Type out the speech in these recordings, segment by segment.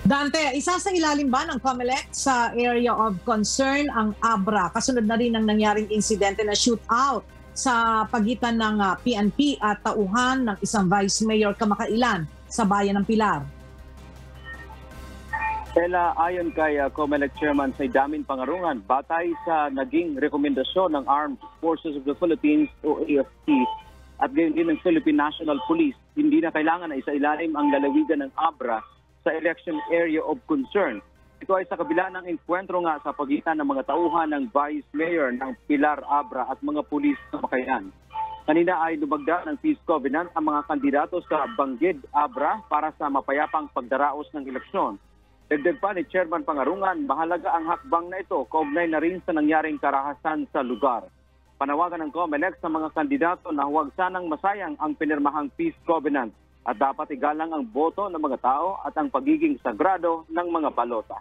Dante, isa sa ilalim ba ng COMELEC sa area of concern ang Abra? Kasunod na rin ang nangyaring insidente na shootout sa pagitan ng PNP at tauhan ng isang vice mayor kamakailan sa bayan ng Pilar. Ella, ayon kay COMELEC Chairman sa Idamin Pangarungan, batay sa naging rekomendasyon ng Armed Forces of the Philippines o AFP at gayon din ng Philippine National Police, hindi na kailangan na isailalim ang lalawigan ng Abra sa election area of concern. Ito ay sa kabila ng enkwentro nga sa pagitan ng mga tauhan ng Vice Mayor ng Pilar Abra at mga pulis na makayan. Kanina ay dumagda ng peace covenant ang mga kandidato sa Bangued Abra para sa mapayapang pagdaraos ng eleksyon. Dagdag pa ni Chairman Pangarungan, mahalaga ang hakbang na ito kaugnay na rin sa nangyaring karahasan sa lugar. Panawagan ng COMELEC sa mga kandidato na huwag sanang masayang ang pinirmahang peace covenant at dapat igalang ang boto ng mga tao at ang pagiging sagrado ng mga balota.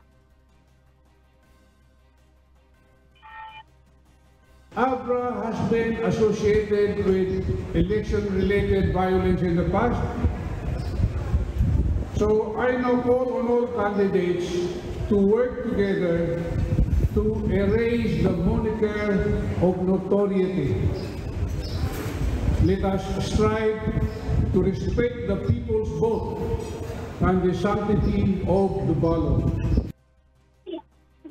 Abra has been associated with election-related violence in the past. So I now call on all candidates to work together to erase the moniker of notoriety. Let us strive to respect the people's vote and the sanctity of the ballot.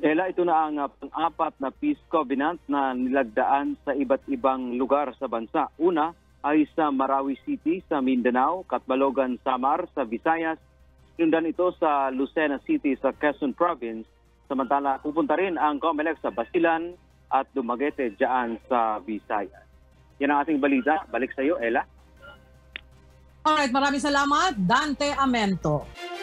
Ella, ito na ang pang-apat na peace covenant na nilagdaan sa iba't ibang lugar sa bansa. Una ay sa Marawi City sa Mindanao, Catbalogan, Samar sa Visayas. Sundan ito sa Lucena City sa Quezon Province. Samantala, pupunta rin ang COMELEC sa Basilan at Dumaguete dyan sa Visayas. Yan ang ating balita. Balik sa iyo, Ella. Alright, maraming salamat, Dante Amento.